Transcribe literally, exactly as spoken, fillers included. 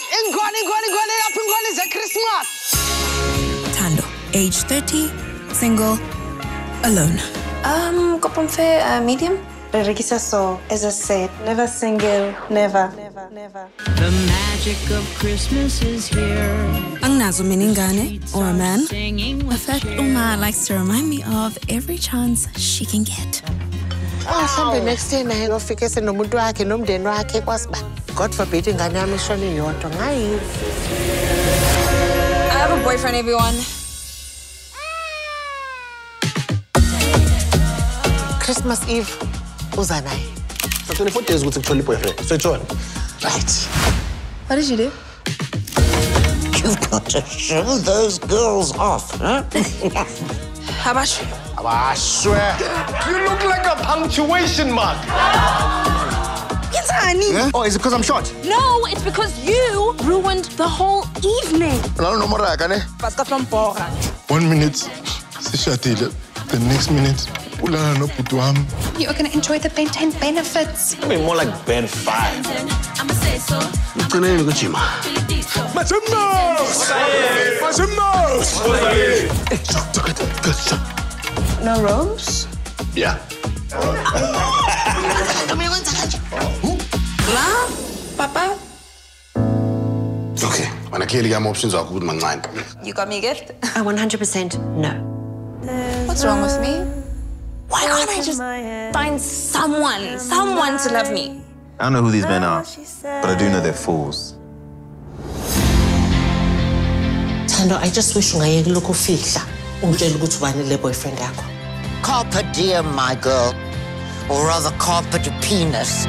It's Christmas. Thando, age thirty, single, alone. Um, kopomfe uh, medium. Regisaso, as I said, never single, never, never, never. The magic of Christmas is here. Ang nazo miningane, or a man, a fact Uma likes to remind me of every chance she can get. Oh, Sunday next day, I go fix it. No mudu ake, no mde no ake kwasba. God forbid, ngani amishoni yoto ngai. I have a boyfriend, everyone. Christmas Eve, uzanai. For twenty-four days, we took twenty boyfriend. So it's on. Right. What did you do? You've got to show those girls off, huh? Abash. Abash. You look like a punctuation mark. It's honey. Yeah? Oh, is it because I'm short? No, it's because you ruined the whole evening. No, no more, Agane. Pasta flamboga. One minute, sishatile. The next minute, ulana no putuam. You are gonna enjoy the Ben ten benefits. I mean, more like Ben five. I'ma say so. Mtene ngochima. Masimos. Masimos. No rose? Yeah. Papa? Okay, when I clearly got my options are good, man. You got me a gift? I one hundred percent no. What's wrong with me? Why can't I just find someone, someone to love me? I don't know who these men are, but I do know they're fools. Thando, I just wish ungaye lokho fihla ungitshela ukuthi ubani le boyfriend yakho. Carpe diem, my girl, or rather carpe de penis.